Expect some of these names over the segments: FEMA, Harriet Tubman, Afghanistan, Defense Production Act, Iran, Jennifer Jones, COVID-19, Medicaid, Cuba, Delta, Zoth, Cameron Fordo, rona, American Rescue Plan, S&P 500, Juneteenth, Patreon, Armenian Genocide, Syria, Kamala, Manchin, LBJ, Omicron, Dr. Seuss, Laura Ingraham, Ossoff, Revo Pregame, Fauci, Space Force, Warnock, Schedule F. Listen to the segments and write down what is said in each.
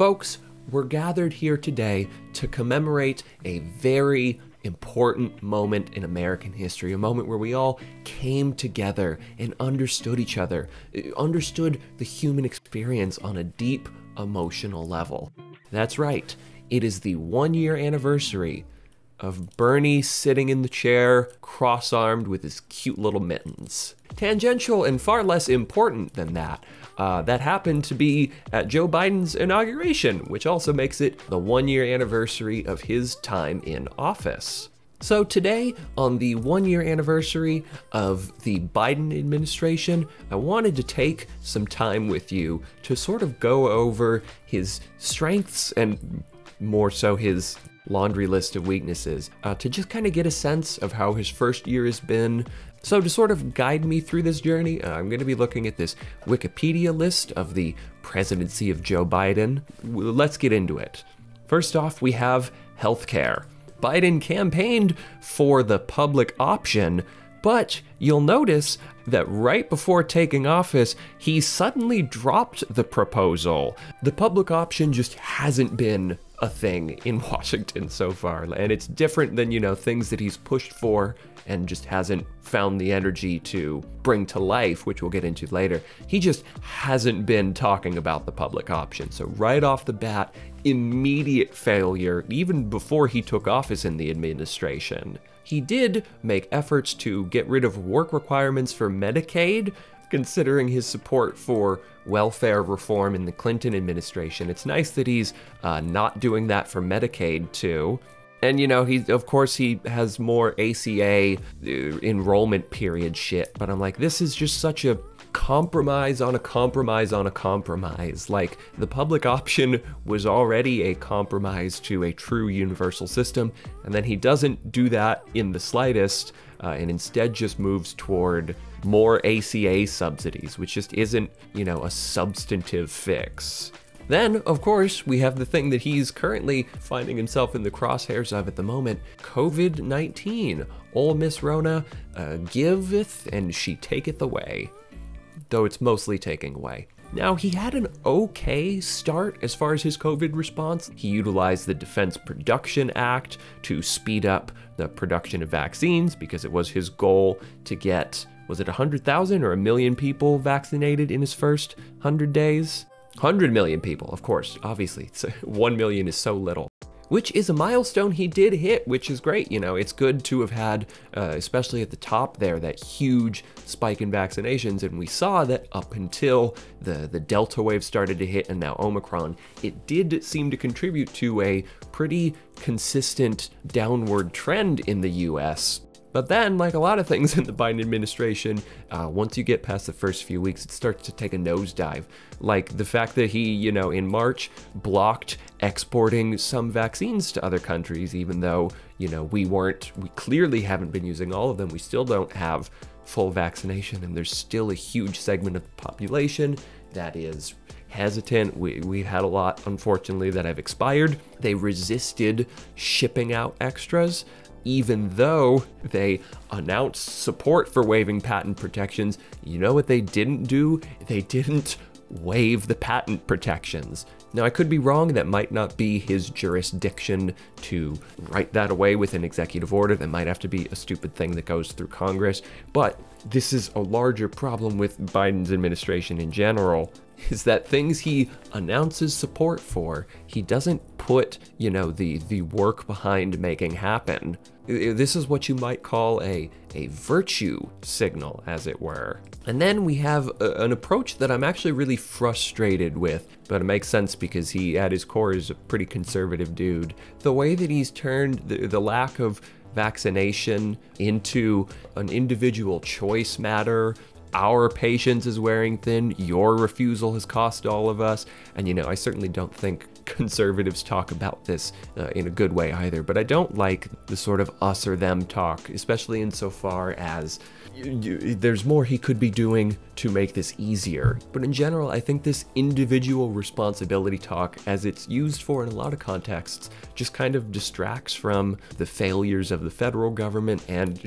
Folks, we're gathered here today to commemorate a very important moment in American history, a moment where we all came together and understood each other, understood the human experience on a deep emotional level. That's right, it is the one-year anniversary of Bernie sitting in the chair, cross-armed with his cute little mittens. Tangential and far less important than that, that happened to be at Joe Biden's inauguration, which also makes it the one-year anniversary of his time in office. So today, on the one-year anniversary of the Biden administration, I wanted to take some time with you to sort of go over his strengths and more so his laundry list of weaknesses, to just kind of get a sense of how his first year has been. So to sort of guide me through this journey, I'm going to be looking at this Wikipedia list of the presidency of Joe Biden. Let's get into it. First off, we have healthcare. Biden campaigned for the public option, but you'll notice that right before taking office, he suddenly dropped the proposal. The public option just hasn't been a thing in Washington so far, and it's different than, you know, things that he's pushed for and just hasn't found the energy to bring to life, which we'll get into later. He just hasn't been talking about the public option. So right off the bat, immediate failure, even before he took office in the administration. He did make efforts to get rid of work requirements for Medicaid, considering his support for welfare reform in the Clinton administration. It's nice that he's not doing that for Medicaid too. And you know, of course he has more ACA enrollment period shit, but I'm like, this is just such a compromise on a compromise on a compromise. Like, the public option was already a compromise to a true universal system, and then he doesn't do that in the slightest, and instead just moves toward more ACA subsidies, which just isn't, you know, a substantive fix. Then, of course, we have the thing that he's currently finding himself in the crosshairs of at the moment, COVID-19. Ole Miss Rona giveth and she taketh away, though it's mostly taking away. Now, he had an okay start as far as his COVID response. He utilized the Defense Production Act to speed up the production of vaccines because it was his goal to get, was it 100,000 or a million people vaccinated in his first 100 days? 100 million people, of course, obviously. So 1 million is so little, which is a milestone he did hit, which is great. You know, it's good to have had, especially at the top there, that huge spike in vaccinations. And we saw that up until the Delta wave started to hit and now Omicron, it did seem to contribute to a pretty consistent downward trend in the US. But then, like a lot of things in the Biden administration, once you get past the first few weeks, it starts to take a nosedive. Like the fact that he, you know, in March blocked exporting some vaccines to other countries, even though, you know, we clearly haven't been using all of them. We still don't have full vaccination, and there's still a huge segment of the population that is hesitant. We've had a lot, unfortunately, that have expired. They resisted shipping out extras, even though they announced support for waiving patent protections. You know what they didn't do? They didn't waive the patent protections. Now, I could be wrong, that might not be his jurisdiction to write that away with an executive order. That might have to be a stupid thing that goes through Congress, but this is a larger problem with Biden's administration in general, is that things he announces support for, he doesn't put, you know, the work behind making happen. This is what you might call a virtue signal, as it were. And then we have an approach that I'm actually really frustrated with, but it makes sense because he, at his core, is a pretty conservative dude. The way that he's turned the lack of vaccination into an individual choice matter. Our patience is wearing thin, your refusal has cost all of us. And you know, I certainly don't think conservatives talk about this in a good way either, but I don't like the sort of us or them talk, especially insofar as there's more he could be doing to make this easier. But in general, I think this individual responsibility talk, as it's used for in a lot of contexts, just kind of distracts from the failures of the federal government and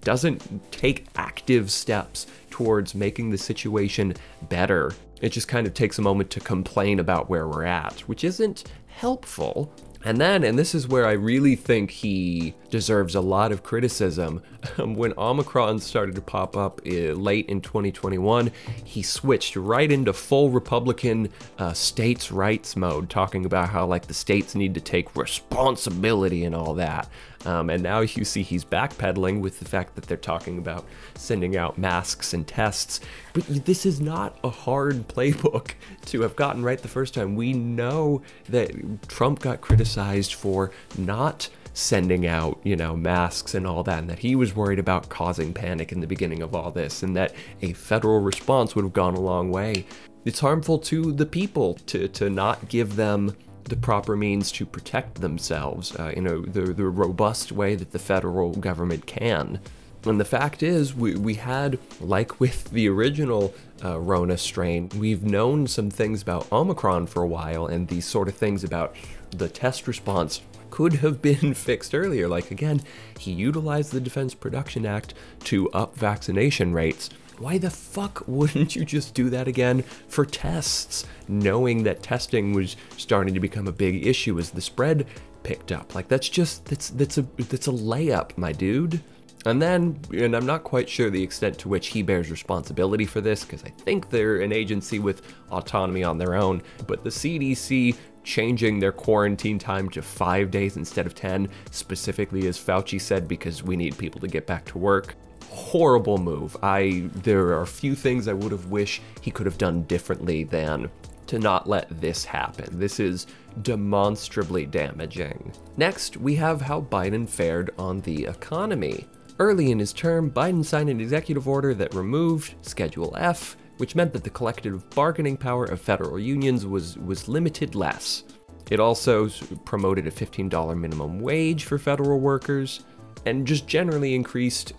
doesn't take active steps towards making the situation better. It just kind of takes a moment to complain about where we're at, which isn't helpful. And then, and this is where I really think he deserves a lot of criticism, when Omicron started to pop up late in 2021, he switched right into full Republican states' rights mode, talking about how like the states need to take responsibility and all that. And now you see he's backpedaling with the fact that they're talking about sending out masks and tests. But this is not a hard playbook to have gotten right the first time. We know that Trump got criticized for not sending out, you know, masks and all that, and that he was worried about causing panic in the beginning of all this, and that a federal response would have gone a long way. It's harmful to the people to not give them the proper means to protect themselves in the robust way that the federal government can. And the fact is, we had, like with the original Rona strain, we've known some things about Omicron for a while, and these sort of things about the test response could have been fixed earlier. Like, again, he utilized the Defense Production Act to up vaccination rates. Why the fuck wouldn't you just do that again for tests, knowing that testing was starting to become a big issue as the spread picked up? Like, that's just, that's a layup, my dude. And then, and I'm not quite sure the extent to which he bears responsibility for this, because I think they're an agency with autonomy on their own, but the CDC changing their quarantine time to 5 days instead of 10, specifically as Fauci said, because we need people to get back to work. Horrible move. There are a few things I would have wished he could have done differently than to not let this happen. This is demonstrably damaging. Next, we have how Biden fared on the economy. Early in his term, Biden signed an executive order that removed Schedule F, which meant that the collective bargaining power of federal unions was limited less. It also promoted a $15 minimum wage for federal workers, and just generally increased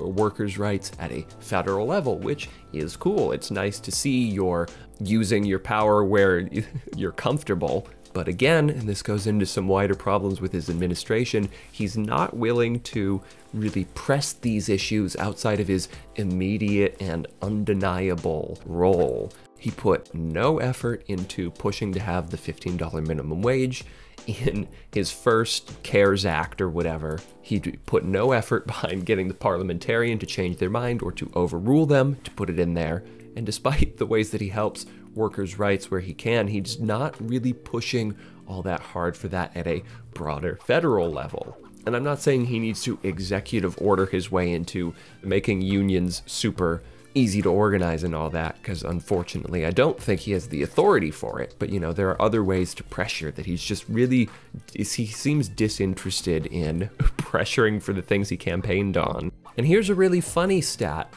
workers' rights at a federal level, which is cool. It's nice to see you're using your power where you're comfortable. But again, and this goes into some wider problems with his administration, he's not willing to really press these issues outside of his immediate and undeniable role. He put no effort into pushing to have the $15 minimum wage in his first CARES Act or whatever. He put no effort behind getting the parliamentarian to change their mind or to overrule them to put it in there. And despite the ways that he helps workers' rights where he can, he's not really pushing all that hard for that at a broader federal level. And I'm not saying he needs to executive order his way into making unions super easy to organize and all that, because unfortunately I don't think he has the authority for it, but you know, there are other ways to pressure that he's just really, he seems disinterested in pressuring for the things he campaigned on. And here's a really funny stat.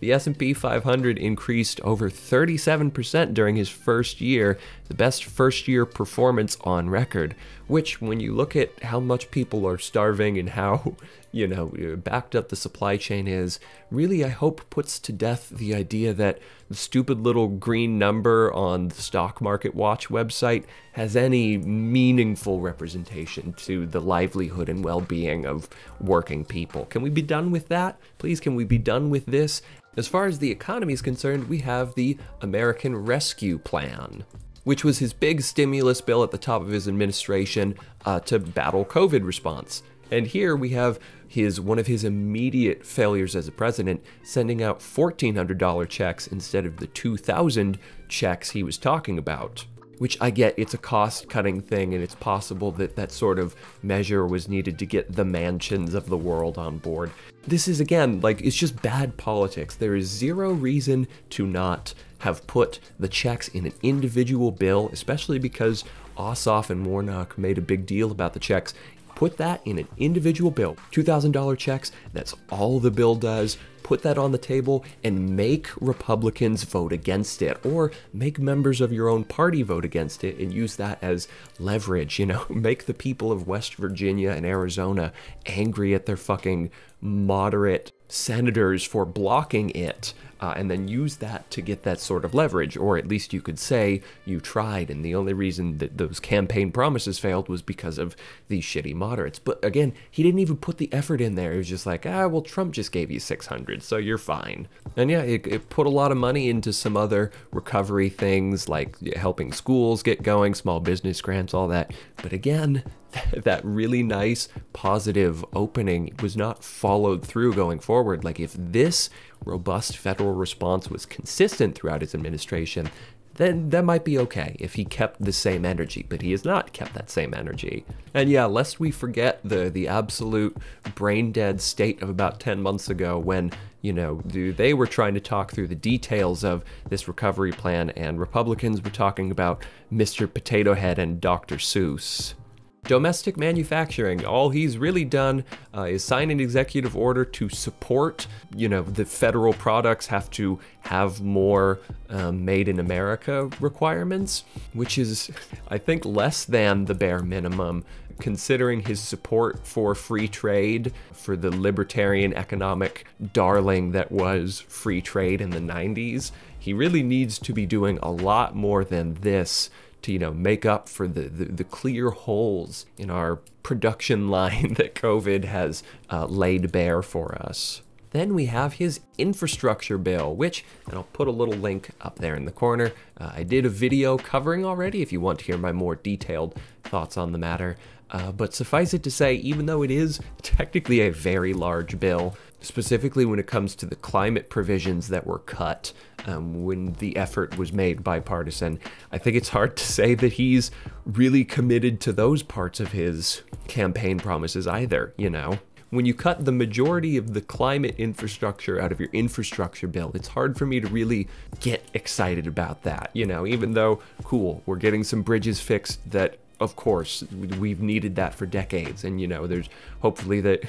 The S&P 500 increased over 37% during his first year, the best first year performance on record, which when you look at how much people are starving and how, you know, backed up the supply chain is, really I hope puts to death the idea that the stupid little green number on the Stock Market Watch website has any meaningful representation to the livelihood and well-being of working people. Can we be done with that? Please, can we be done with this? As far as the economy is concerned, we have the American Rescue Plan, which was his big stimulus bill at the top of his administration to battle COVID response. And here we have one of his immediate failures as a president, sending out $1,400 checks instead of the 2,000 checks he was talking about. Which I get, it's a cost-cutting thing, and it's possible that that sort of measure was needed to get the Manchins of the world on board. This is, again, like, it's just bad politics. There is zero reason to not have put the checks in an individual bill, especially because Ossoff and Warnock made a big deal about the checks. Put that in an individual bill, $2,000 checks, that's all the bill does. Put that on the table and make Republicans vote against it, or make members of your own party vote against it and use that as leverage, you know, make the people of West Virginia and Arizona angry at their fucking moderate senators for blocking it. and then use that to get that sort of leverage, or at least you could say you tried, and the only reason that those campaign promises failed was because of these shitty moderates. But again, he didn't even put the effort in there. It was just like, ah, well, Trump just gave you 600, so you're fine. And yeah, it put a lot of money into some other recovery things, like helping schools get going, small business grants, all that. But again, that really nice, positive opening was not followed through going forward. Like, if this robust federal response was consistent throughout his administration, then that might be okay if he kept the same energy, but he has not kept that same energy. And yeah, lest we forget the absolute brain-dead state of about 10 months ago when, you know, they were trying to talk through the details of this recovery plan, and Republicans were talking about Mr. Potato Head and Dr. Seuss. Domestic manufacturing, all he's really done is sign an executive order to support, you know, the federal products have to have more made in America requirements, which is, I think, less than the bare minimum, considering his support for free trade, for the libertarian economic darling that was free trade in the 90s. He really needs to be doing a lot more than this to, you know, make up for the clear holes in our production line that COVID has laid bare for us. Then we have his infrastructure bill, which, and I'll put a little link up there in the corner, I did a video covering already if you want to hear my more detailed thoughts on the matter. But suffice it to say, even though it is technically a very large bill, specifically when it comes to the climate provisions that were cut when the effort was made bipartisan, I think it's hard to say that he's really committed to those parts of his campaign promises either, you know? When you cut the majority of the climate infrastructure out of your infrastructure bill, it's hard for me to really get excited about that, you know, even though, cool, we're getting some bridges fixed that, of course, we've needed that for decades, and, you know, there's hopefully that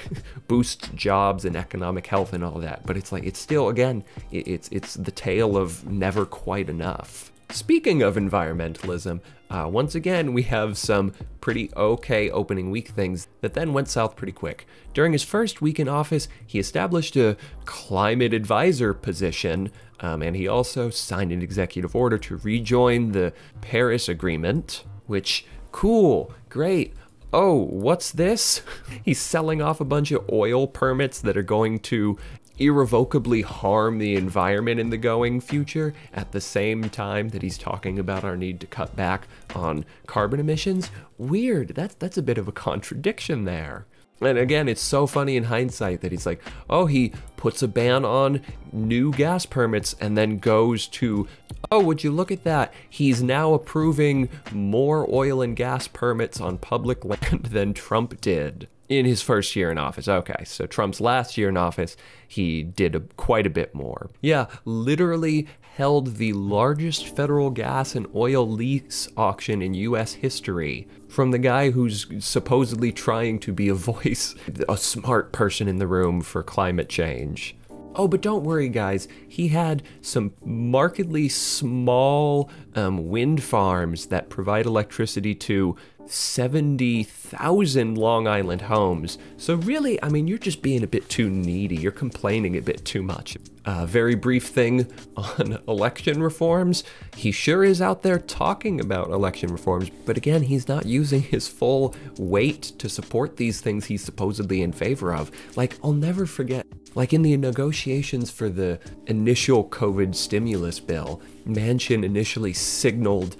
boosts jobs and economic health and all that, but it's like, it's still, again, it's the tale of never quite enough. Speaking of environmentalism, once again, we have some pretty okay opening week things that then went south pretty quick. During his first week in office, he established a climate advisor position, and he also signed an executive order to rejoin the Paris Agreement, which, cool, great. Oh, what's this? He's selling off a bunch of oil permits that are going to irrevocably harm the environment in the going future at the same time that he's talking about our need to cut back on carbon emissions. Weird, that's a bit of a contradiction there. And again, it's so funny in hindsight that he's like, oh, he puts a ban on new gas permits and then goes to, oh, would you look at that? He's now approving more oil and gas permits on public land than Trump did in his first year in office. Okay, so Trump's last year in office, he did quite a bit more. Yeah, literally held the largest federal gas and oil lease auction in US history from the guy who's supposedly trying to be a voice, a smart person in the room for climate change. Oh, but don't worry, guys. He had some markedly small wind farms that provide electricity to 70,000 Long Island homes. So really, I mean, you're just being a bit too needy. You're complaining a bit too much. Very brief thing on election reforms. He sure is out there talking about election reforms, but again, he's not using his full weight to support these things he's supposedly in favor of. Like, I'll never forget, like in the negotiations for the initial COVID stimulus bill, Manchin initially signaled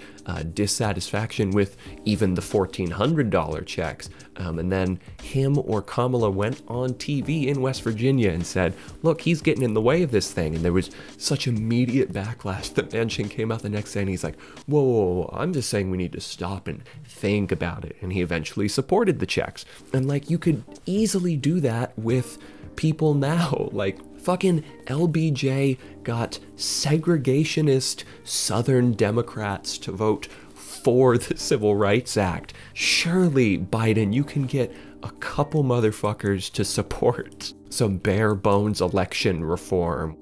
dissatisfaction with even the $1,400 checks. And then him or Kamala went on TV in West Virginia and said, look, he's getting in the way of this thing. And there was such immediate backlash that Manchin came out the next day and he's like, whoa, whoa, whoa, I'm just saying we need to stop and think about it. And he eventually supported the checks. And like, you could easily do that with people now. Like, fucking LBJ got segregationist Southern Democrats to vote for the Civil Rights Act. Surely, Biden, you can get a couple motherfuckers to support some bare bones election reform.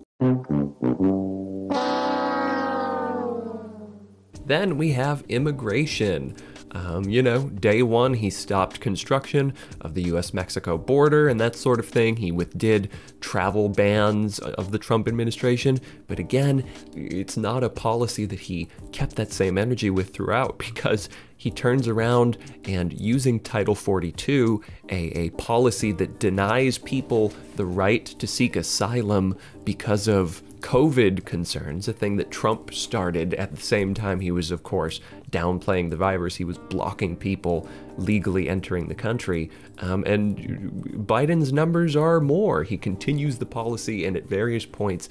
Then we have immigration. You know, day one, he stopped construction of the US-Mexico border and that sort of thing. He withdid travel bans of the Trump administration. But again, it's not a policy that he kept that same energy with throughout, because he turns around and, using Title 42, a policy that denies people the right to seek asylum because of COVID concerns, a thing that Trump started at the same time he was, of course, downplaying the virus. He was blocking people legally entering the country. And Biden's numbers are more. He continues the policy, and at various points,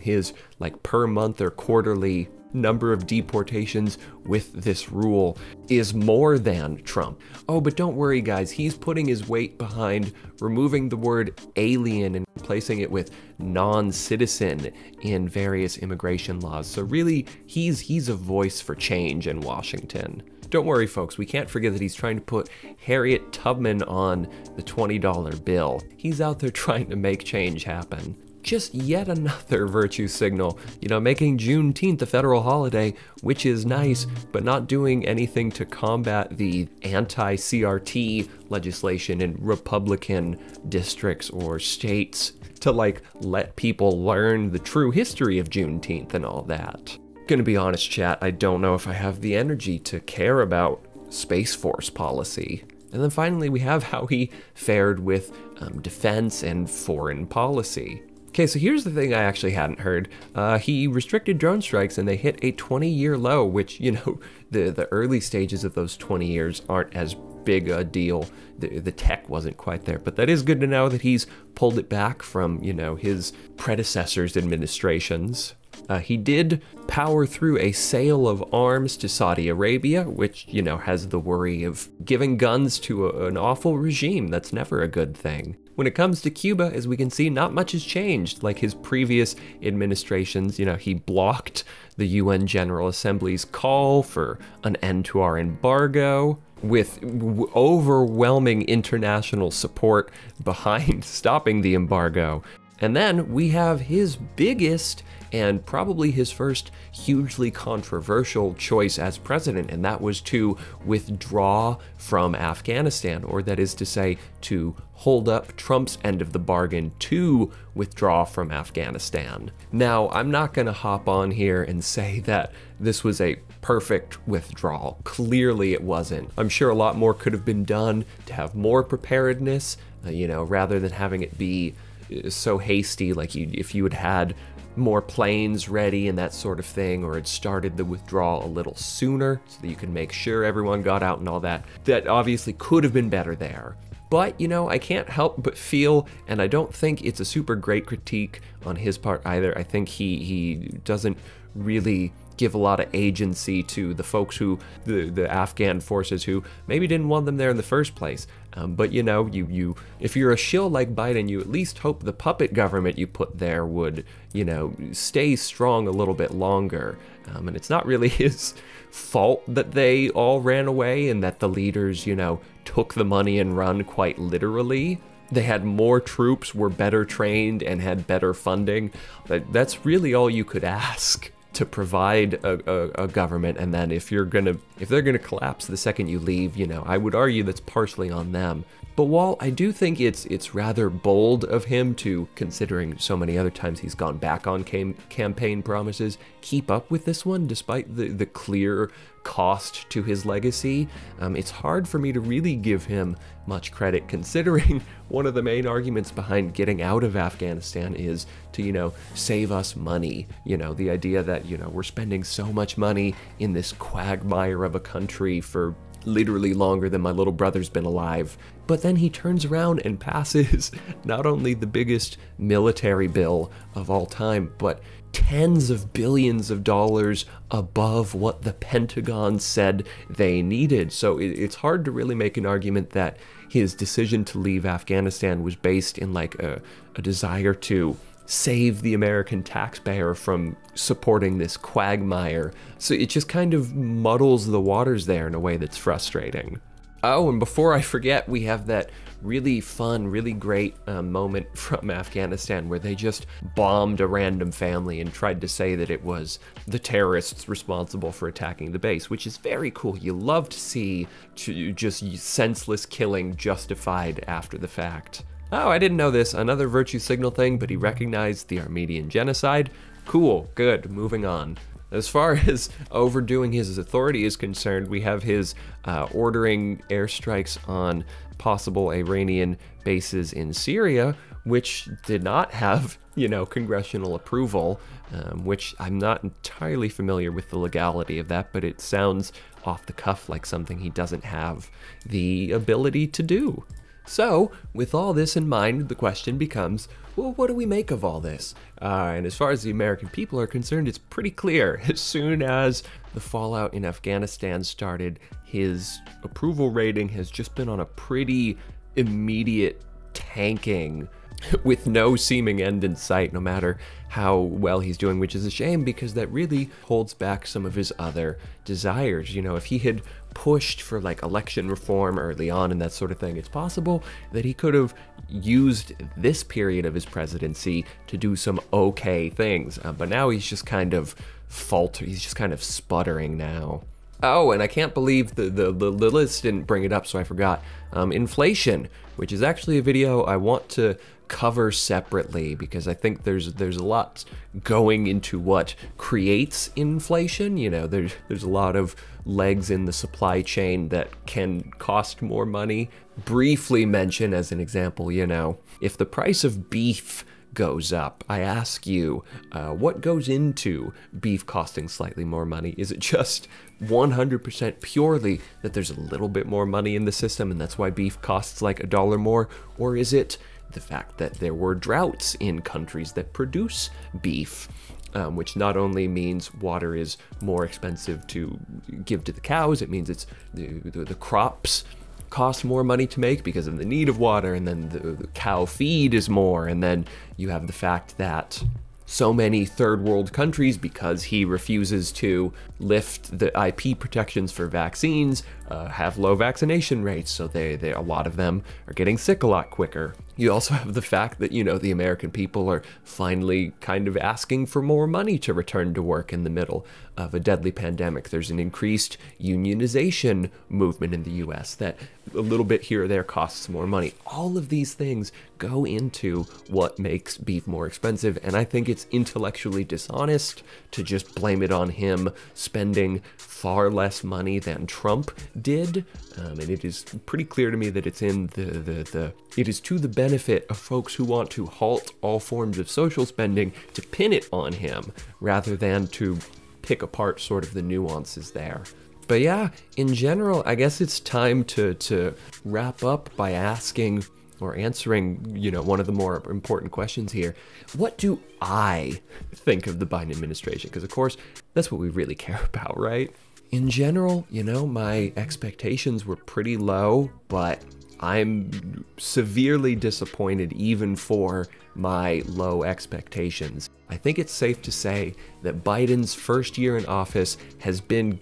his like per month or quarterly number of deportations with this rule is more than Trump. Oh, but don't worry, guys, he's putting his weight behind removing the word alien and replacing it with non-citizen in various immigration laws. So really, he's a voice for change in Washington. Don't worry, folks, we can't forget that he's trying to put Harriet Tubman on the $20 bill. He's out there trying to make change happen. Just yet another virtue signal, you know, making Juneteenth a federal holiday, which is nice, but not doing anything to combat the anti-CRT legislation in Republican districts or states to, like, let people learn the true history of Juneteenth and all that. Gonna be honest, chat, I don't know if I have the energy to care about Space Force policy. And then finally, we have how he fared with defense and foreign policy. Okay, so here's the thing I actually hadn't heard. He restricted drone strikes and they hit a 20-year low, which, you know, the early stages of those 20 years aren't as big a deal. The tech wasn't quite there, but that is good to know that he's pulled it back from, you know, his predecessors' administrations. He did power through a sale of arms to Saudi Arabia, which, you know, has the worry of giving guns to an awful regime. That's never a good thing. When it comes to Cuba, as we can see, not much has changed. Like his previous administrations, you know, he blocked the UN General Assembly's call for an end to our embargo, with overwhelming international support behind stopping the embargo. And then we have his biggest and probably his first hugely controversial choice as president, and that was to withdraw from Afghanistan, or that is to say, to hold up Trump's end of the bargain to withdraw from Afghanistan. Now, I'm not gonna hop on here and say that this was a perfect withdrawal. Clearly it wasn't. I'm sure a lot more could have been done to have more preparedness, you know, rather than having it be so hasty, like if you had had more planes ready and that sort of thing, or it started the withdrawal a little sooner so that you can make sure everyone got out and all that. That obviously could have been better there. But, you know, I can't help but feel, and I don't think it's a super great critique on his part either. I think he doesn't really give a lot of agency to the folks who, the Afghan forces who maybe didn't want them there in the first place. But you know, if you're a shill like Biden, you at least hope the puppet government you put there would, you know, stay strong a little bit longer. And it's not really his fault that they all ran away and that the leaders, you know, took the money and run quite literally. They had more troops, were better trained, and had better funding. That's really all you could ask, to provide a government, and then if they're gonna collapse the second you leave, you know, I would argue that's partially on them. But while I do think it's rather bold of him to, considering so many other times he's gone back on campaign promises, keep up with this one despite the clear cost to his legacy, it's hard for me to really give him much credit, considering one of the main arguments behind getting out of Afghanistan is to, you know, save us money. You know, the idea that, you know, we're spending so much money in this quagmire of a country for literally longer than my little brother's been alive. But then he turns around and passes not only the biggest military bill of all time, but tens of billions of dollars above what the Pentagon said they needed. So it's hard to really make an argument that his decision to leave Afghanistan was based in like a desire to save the American taxpayer from supporting this quagmire. So it just kind of muddles the waters there in a way that's frustrating. Oh, and before I forget, we have that really fun, really great moment from Afghanistan where they just bombed a random family and tried to say that it was the terrorists responsible for attacking the base, which is very cool. You love to see just senseless killing justified after the fact. Oh, I didn't know this. Another virtue signal thing, but he recognized the Armenian Genocide. Cool, good, moving on. As far as overdoing his authority is concerned, we have his ordering airstrikes on possible Iranian bases in Syria, which did not have, you know, congressional approval, which I'm not entirely familiar with the legality of that, but it sounds off the cuff like something he doesn't have the ability to do. So, with all this in mind, the question becomes, well, what do we make of all this? And as far as the American people are concerned, it's pretty clear. As soon as the fallout in Afghanistan started, his approval rating has just been on a pretty immediate tanking with no seeming end in sight, no matter how well he's doing, which is a shame because that really holds back some of his other desires. You know, if he had pushed for like election reform early on and that sort of thing, it's possible that he could have used this period of his presidency to do some okay things. But now he's just kind of faltering, he's just kind of sputtering now. Oh, and I can't believe the list didn't bring it up, so I forgot. Inflation, which is actually a video I want to cover separately because I think there's a lot going into what creates inflation. You know, there's a lot of legs in the supply chain that can cost more money. Briefly mention as an example, you know, if the price of beef goes up, I ask you, what goes into beef costing slightly more money? Is it just 100% purely that there's a little bit more money in the system and that's why beef costs like $1 more? Or is it the fact that there were droughts in countries that produce beef, which not only means water is more expensive to give to the cows, it means it's the crops cost more money to make because of the need of water, and then the cow feed is more, and then you have the fact that so many third world countries, because he refuses to lift the IP protections for vaccines, have low vaccination rates, so a lot of them are getting sick a lot quicker. You also have the fact that, you know, the American people are finally kind of asking for more money to return to work in the middle of a deadly pandemic. There's an increased unionization movement in the US that a little bit here or there costs more money. All of these things go into what makes beef more expensive, and I think it's intellectually dishonest to just blame it on him spending far less money than Trump did, and it is pretty clear to me that it's in it is to the benefit of folks who want to halt all forms of social spending to pin it on him rather than to pick apart sort of the nuances there. But yeah, in general, I guess it's time to wrap up by asking or answering, you know, one of the more important questions here. What do I think of the Biden administration? Because of course, that's what we really care about, right? In general, you know, my expectations were pretty low, but I'm severely disappointed even for my low expectations. I think it's safe to say that Biden's first year in office has been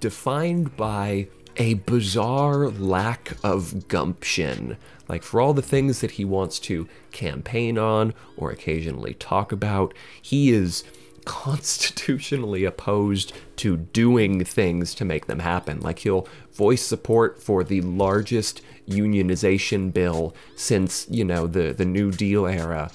defined by a bizarre lack of gumption. Like, for all the things that he wants to campaign on or occasionally talk about, he is constitutionally opposed to doing things to make them happen. Like, he'll voice support for the largest unionization bill since, you know, the New Deal era,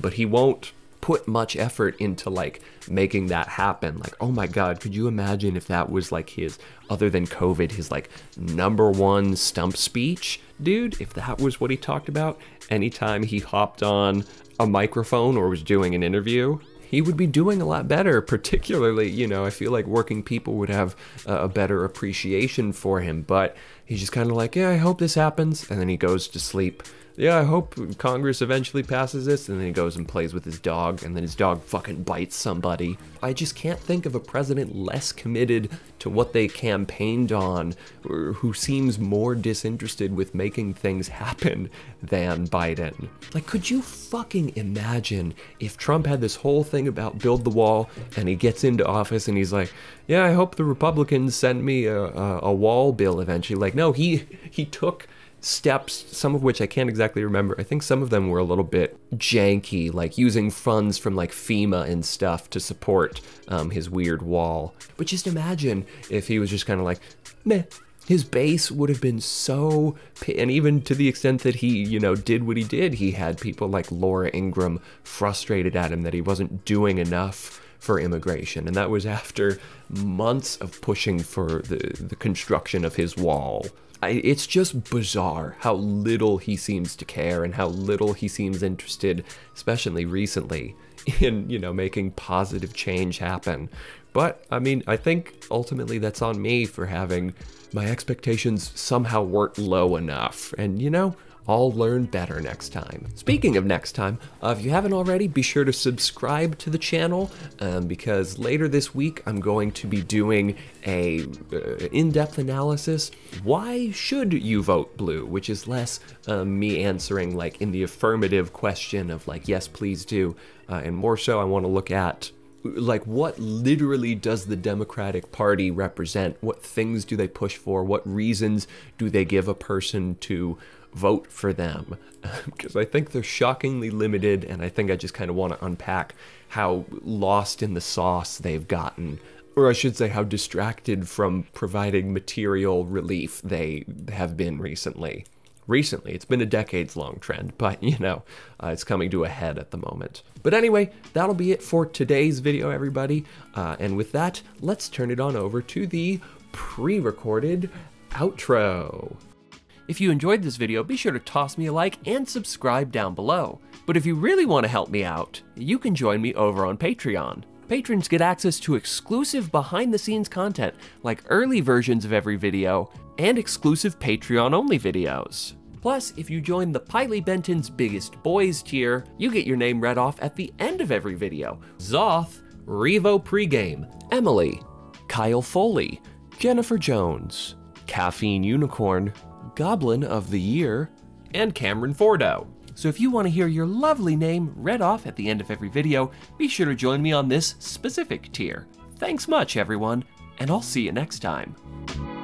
but he won't put much effort into like making that happen. Like, oh my God, could you imagine if that was like his, other than COVID, his like #1 stump speech? Dude, if that was what he talked about anytime he hopped on a microphone or was doing an interview, he would be doing a lot better. Particularly, you know, I feel like working people would have a better appreciation for him, but he's just kind of like, yeah, I hope this happens, and then he goes to sleep. yeah, I hope Congress eventually passes this, and then he goes and plays with his dog, and then his dog fucking bites somebody. I just can't think of a president less committed to what they campaigned on, or who seems more disinterested with making things happen than Biden. Like, could you fucking imagine if Trump had this whole thing about build the wall, and he gets into office and he's like, yeah, I hope the Republicans send me a wall bill eventually. Like, no, he took steps, some of which I can't exactly remember. I think some of them were a little bit janky, like using funds from like FEMA and stuff to support his weird wall. But just imagine if he was just kind of like, meh. His base would have been so, and even to the extent that he, you know, did what he did, he had people like Laura Ingraham frustrated at him that he wasn't doing enough for immigration, and that was after months of pushing for the construction of his wall. It's just bizarre how little he seems to care and how little he seems interested, especially recently, in, you know, making positive change happen. But, I mean, I think ultimately that's on me for having my expectations somehow weren't low enough, and, you know, I'll learn better next time. Speaking of next time, if you haven't already, be sure to subscribe to the channel, because later this week I'm going to be doing a in-depth analysis. Why should you vote blue? Which is less me answering like in the affirmative question of like, yes, please do, and more so I want to look at like, what literally does the Democratic Party represent? What things do they push for? What reasons do they give a person to vote for them? Because I think they're shockingly limited, and I think I just kind of want to unpack how lost in the sauce they've gotten, or I should say how distracted from providing material relief they have been recently. It's been a decades-long trend, but, you know, it's coming to a head at the moment. But anyway, that'll be it for today's video, everybody. And with that, let's turn it on over to the pre-recorded outro. If you enjoyed this video, be sure to toss me a like and subscribe down below. But if you really want to help me out, you can join me over on Patreon. Patrons get access to exclusive behind-the-scenes content, like early versions of every video, and exclusive Patreon-only videos. Plus, if you join the Piley Benton's Biggest Boys tier, you get your name read off at the end of every video. Zoth, Revo Pregame, Emily, Kyle Foley, Jennifer Jones, Caffeine Unicorn, Goblin of the Year, and Cameron Fordo. So if you want to hear your lovely name read off at the end of every video, be sure to join me on this specific tier. Thanks much, everyone, and I'll see you next time.